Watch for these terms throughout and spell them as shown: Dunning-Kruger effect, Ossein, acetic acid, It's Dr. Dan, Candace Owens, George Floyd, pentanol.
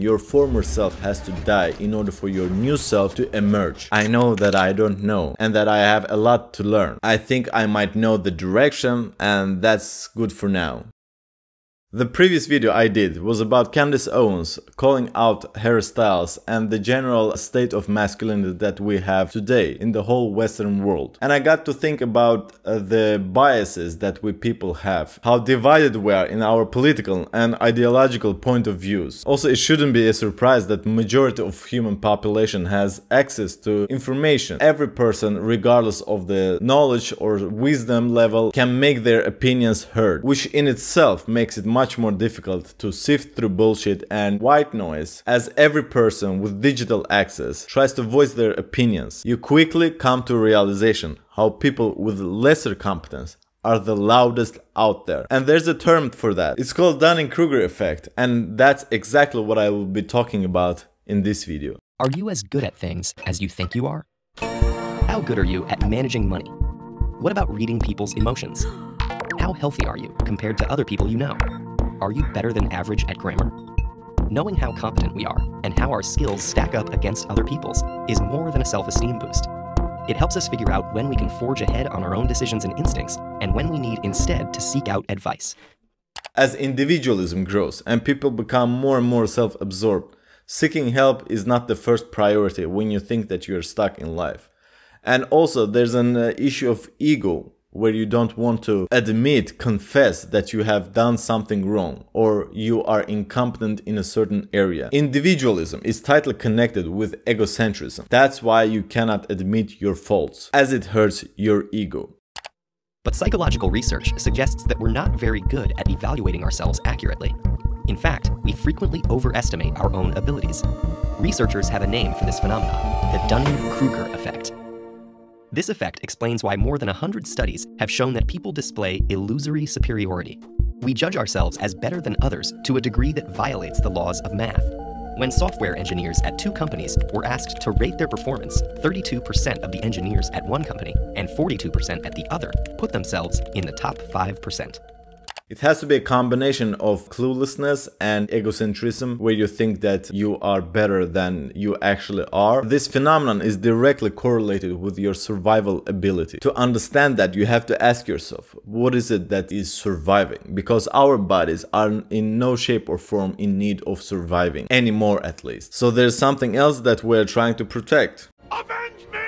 Your former self has to die in order for your new self to emerge. I know that I don't know and that I have a lot to learn. I think I might know the direction, and that's good for now. The previous video I did was about Candace Owens calling out hairstyles and the general state of masculinity that we have today in the whole Western world. And I got to think about the biases that we people have, how divided we are in our political and ideological point of views. Also, it shouldn't be a surprise that majority of human population has access to information. Every person, regardless of the knowledge or wisdom level, can make their opinions heard, which in itself makes it much more difficult to sift through bullshit and white noise, as every person with digital access tries to voice their opinions. You quickly come to a realization how people with lesser competence are the loudest out there. And there's a term for that. It's called Dunning-Kruger effect, and that's exactly what I will be talking about in this video. Are you as good at things as you think you are? How good are you at managing money? What about reading people's emotions? How healthy are you compared to other people you know? Are you better than average at grammar? Knowing how competent we are and how our skills stack up against other people's is more than a self-esteem boost. It helps us figure out when we can forge ahead on our own decisions and instincts, and when we need instead to seek out advice. As individualism grows and people become more and more self-absorbed, seeking help is not the first priority when you think that you're stuck in life. And also there's an issue of ego, where you don't want to admit, confess that you have done something wrong or you are incompetent in a certain area. Individualism is tightly connected with egocentrism. That's why you cannot admit your faults, as it hurts your ego. But psychological research suggests that we're not very good at evaluating ourselves accurately. In fact, we frequently overestimate our own abilities. Researchers have a name for this phenomenon, the Dunning-Kruger effect. This effect explains why more than 100 studies have shown that people display illusory superiority. We judge ourselves as better than others to a degree that violates the laws of math. When software engineers at two companies were asked to rate their performance, 32% of the engineers at one company and 42% at the other put themselves in the top 5%. It has to be a combination of cluelessness and egocentrism, where you think that you are better than you actually are. This phenomenon is directly correlated with your survival ability. To understand that, you have to ask yourself, what is it that is surviving? Because our bodies are in no shape or form in need of surviving anymore, at least. So there's something else that we're trying to protect. Avenge me!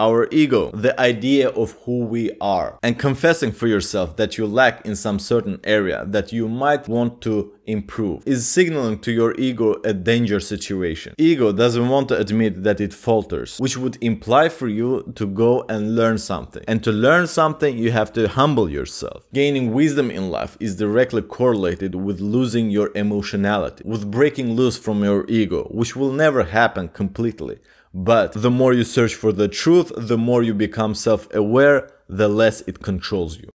Our ego, the idea of who we are, and confessing for yourself that you lack in some certain area that you might want to improve is signaling to your ego a danger situation. Ego doesn't want to admit that it falters, which would imply for you to go and learn something. And to learn something, you have to humble yourself. Gaining wisdom in life is directly correlated with losing your emotionality, with breaking loose from your ego, which will never happen completely. But the more you search for the truth, the more you become self-aware, the less it controls you.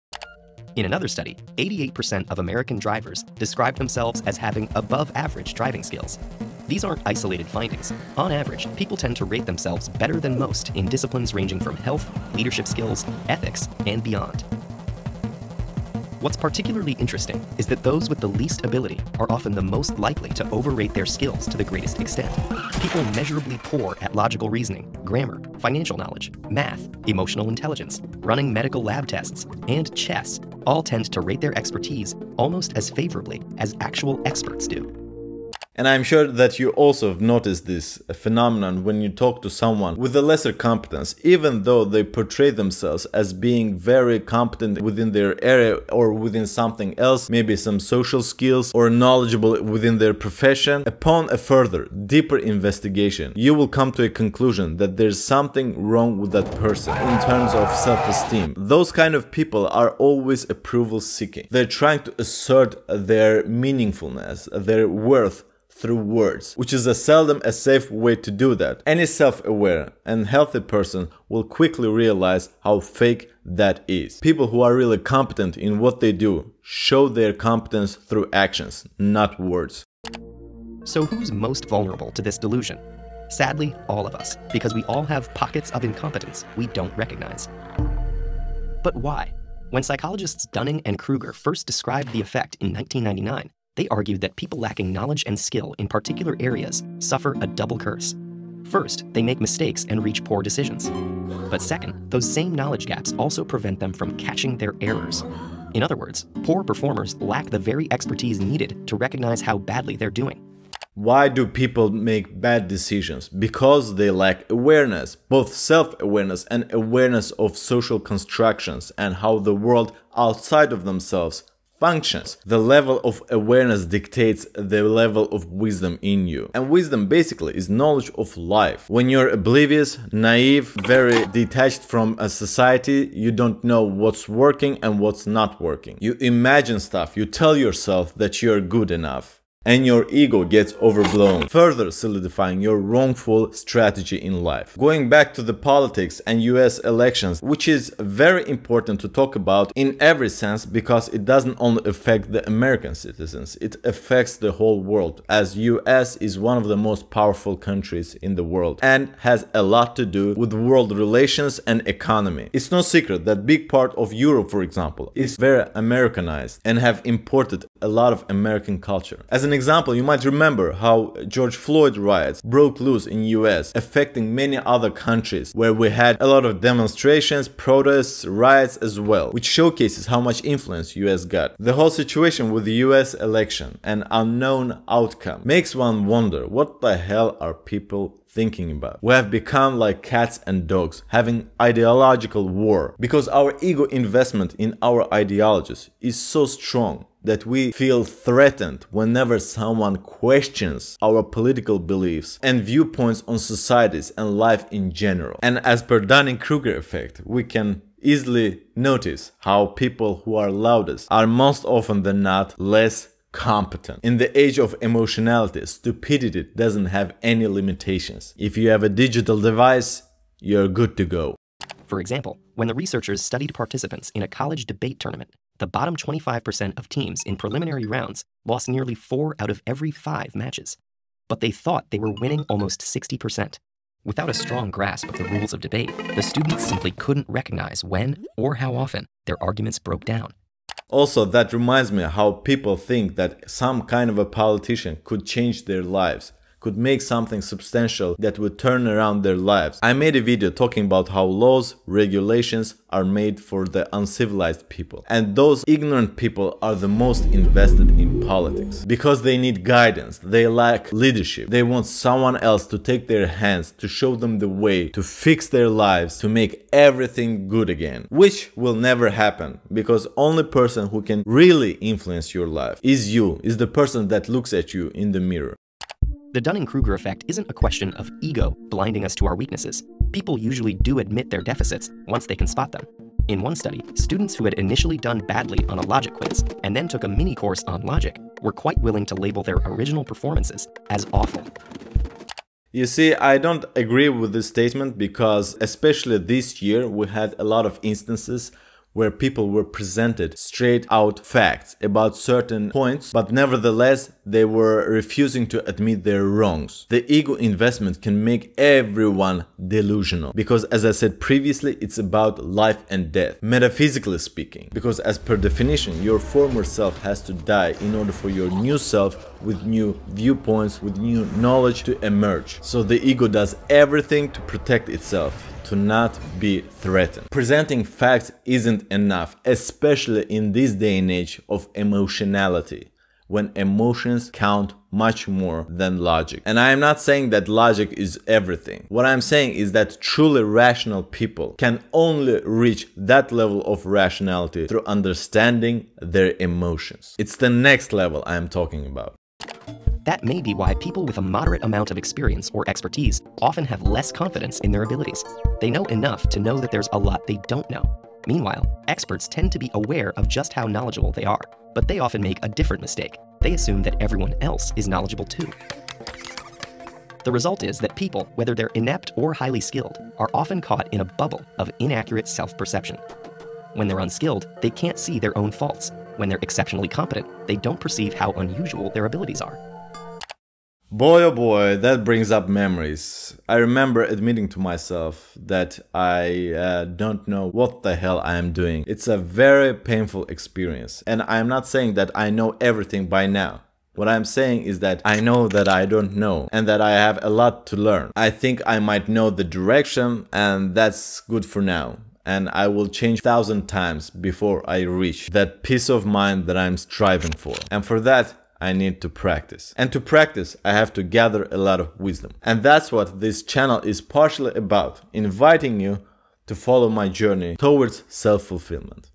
In another study, 88% of American drivers describe themselves as having above-average driving skills. These aren't isolated findings. On average, people tend to rate themselves better than most in disciplines ranging from health, leadership skills, ethics, and beyond. What's particularly interesting is that those with the least ability are often the most likely to overrate their skills to the greatest extent. People measurably poor at logical reasoning, grammar, financial knowledge, math, emotional intelligence, running medical lab tests, and chess all tend to rate their expertise almost as favorably as actual experts do. And I'm sure that you also have noticed this phenomenon when you talk to someone with a lesser competence, even though they portray themselves as being very competent within their area or within something else, maybe some social skills or knowledgeable within their profession. Upon a further, deeper investigation, you will come to a conclusion that there's something wrong with that person in terms of self-esteem. Those kind of people are always approval-seeking. They're trying to assert their meaningfulness, their worth, through words, which is seldom a safe way to do that. Any self-aware and healthy person will quickly realize how fake that is. People who are really competent in what they do show their competence through actions, not words. So who's most vulnerable to this delusion? Sadly, all of us, because we all have pockets of incompetence we don't recognize. But why? When psychologists Dunning and Kruger first described the effect in 1999, they argued that people lacking knowledge and skill in particular areas suffer a double curse. First, they make mistakes and reach poor decisions. But second, those same knowledge gaps also prevent them from catching their errors. In other words, poor performers lack the very expertise needed to recognize how badly they're doing. Why do people make bad decisions? Because they lack awareness, both self-awareness and awareness of social constructions and how the world outside of themselves functions. The level of awareness dictates the level of wisdom in you. And wisdom basically is knowledge of life. When you're oblivious, naive, very detached from a society, you don't know what's working and what's not working. You imagine stuff, you tell yourself that you're good enough. And your ego gets overblown, further solidifying your wrongful strategy in life. Going back to the politics and US elections, which is very important to talk about in every sense, because it doesn't only affect the American citizens, it affects the whole world, as US is one of the most powerful countries in the world and has a lot to do with world relations and economy. It's no secret that big part of Europe, for example, is very Americanized and have imported a lot of American culture. As an example, you might remember how George Floyd riots broke loose in US, affecting many other countries where we had a lot of demonstrations, protests, riots as well, which showcases how much influence US got. The whole situation with the US election, an unknown outcome, makes one wonder, what the hell are people thinking about? We have become like cats and dogs, having ideological war, because our ego investment in our ideologies is so strong that we feel threatened whenever someone questions our political beliefs and viewpoints on societies and life in general. And as per Dunning-Kruger effect, we can easily notice how people who are loudest are most often than not less competent. In the age of emotionality, stupidity doesn't have any limitations. If you have a digital device, you're good to go. For example, when the researchers studied participants in a college debate tournament, the bottom 25% of teams in preliminary rounds lost nearly 4 out of every 5 matches, but they thought they were winning almost 60%. Without a strong grasp of the rules of debate, the students simply couldn't recognize when or how often their arguments broke down. Also, that reminds me how people think that some kind of a politician could change their lives, could make something substantial that would turn around their lives. I made a video talking about how laws, regulations are made for the uncivilized people. And those ignorant people are the most invested in politics, because they need guidance, they lack leadership, they want someone else to take their hands, to show them the way, to fix their lives, to make everything good again. Which will never happen, because only person who can really influence your life is you, is the person that looks at you in the mirror. The Dunning-Kruger effect isn't a question of ego blinding us to our weaknesses. People usually do admit their deficits once they can spot them. In one study, students who had initially done badly on a logic quiz and then took a mini course on logic were quite willing to label their original performances as awful. You see, I don't agree with this statement, because especially this year we had a lot of instances where people were presented straight out facts about certain points, but nevertheless they were refusing to admit their wrongs. The ego investment can make everyone delusional, because as I said previously, it's about life and death, metaphysically speaking, because as per definition, your former self has to die in order for your new self with new viewpoints, with new knowledge to emerge. So the ego does everything to protect itself, to not be threatened. Presenting facts isn't enough, especially in this day and age of emotionality, when emotions count much more than logic. And I am not saying that logic is everything. What I'm saying is that truly rational people can only reach that level of rationality through understanding their emotions. It's the next level I am talking about. That may be why people with a moderate amount of experience or expertise often have less confidence in their abilities. They know enough to know that there's a lot they don't know. Meanwhile, experts tend to be aware of just how knowledgeable they are, but they often make a different mistake. They assume that everyone else is knowledgeable too. The result is that people, whether they're inept or highly skilled, are often caught in a bubble of inaccurate self-perception. When they're unskilled, they can't see their own faults. When they're exceptionally competent, they don't perceive how unusual their abilities are. Boy, oh boy, that brings up memories. I remember admitting to myself that I don't know what the hell I am doing. It's a very painful experience. And I'm not saying that I know everything by now. What I'm saying is that I know that I don't know and that I have a lot to learn. I think I might know the direction and that's good for now. And I will change 1,000 times before I reach that peace of mind that I'm striving for. And for that, I need to practice. And to practice, I have to gather a lot of wisdom. And that's what this channel is partially about, inviting you to follow my journey towards self-fulfillment.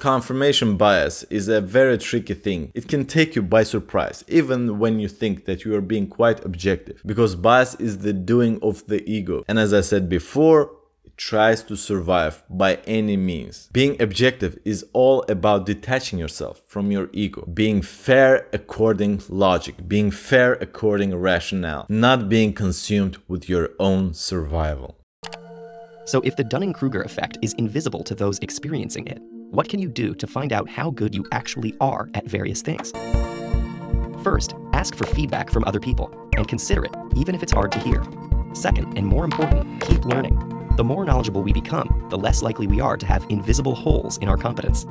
Confirmation bias is a very tricky thing. It can take you by surprise, even when you think that you are being quite objective. Because bias is the doing of the ego. And as I said before, tries to survive by any means. Being objective is all about detaching yourself from your ego, being fair according logic, being fair according rationale, not being consumed with your own survival. So if the Dunning-Kruger effect is invisible to those experiencing it, what can you do to find out how good you actually are at various things? First, ask for feedback from other people and consider it, even if it's hard to hear. Second, and more important, keep learning. The more knowledgeable we become, the less likely we are to have invisible holes in our competence.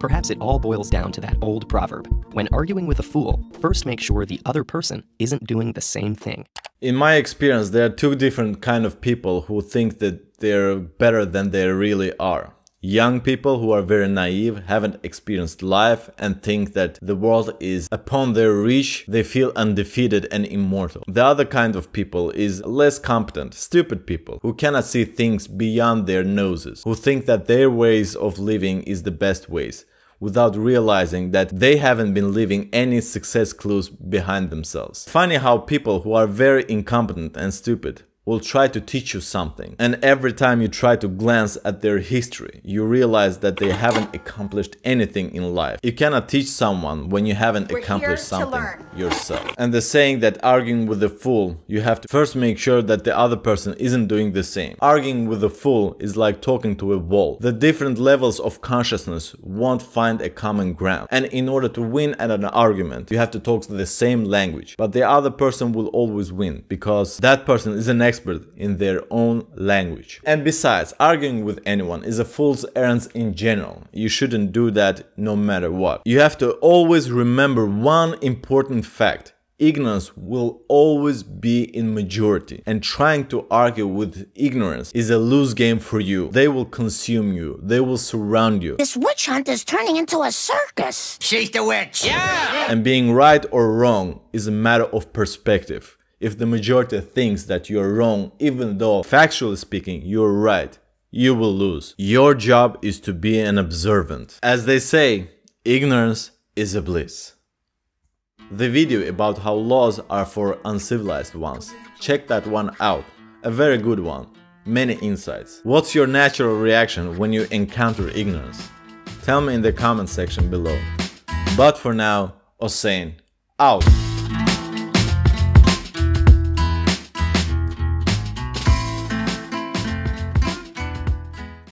Perhaps it all boils down to that old proverb, when arguing with a fool, first make sure the other person isn't doing the same thing. In my experience, there are two different kinds of people who think that they're better than they really are. Young people who are very naive, haven't experienced life and think that the world is upon their reach, they feel undefeated and immortal. The other kind of people is less competent, stupid people who cannot see things beyond their noses, who think that their ways of living is the best ways, without realizing that they haven't been leaving any success clues behind themselves. Funny how people who are very incompetent and stupid will try to teach you something. And every time you try to glance at their history, you realize that they haven't accomplished anything in life. You cannot teach someone when you haven't accomplished something yourself. And the saying that arguing with a fool, you have to first make sure that the other person isn't doing the same. Arguing with a fool is like talking to a wall. The different levels of consciousness won't find a common ground. And in order to win at an argument, you have to talk the same language. But the other person will always win because that person is an expert in their own language. And besides, arguing with anyone is a fool's errand in general. You shouldn't do that no matter what. You have to always remember one important fact. Ignorance will always be in majority, and trying to argue with ignorance is a lose game for you. They will consume you. They will surround you. This witch hunt is turning into a circus. She's the witch. Yeah. And being right or wrong is a matter of perspective. If the majority thinks that you're wrong, even though factually speaking you're right, you will lose. Your job is to be an observant. As they say, ignorance is a bliss. The video about how laws are for uncivilized ones, check that one out. A very good one. Many insights. What's your natural reaction when you encounter ignorance? Tell me in the comment section below. But for now, Ossein, out!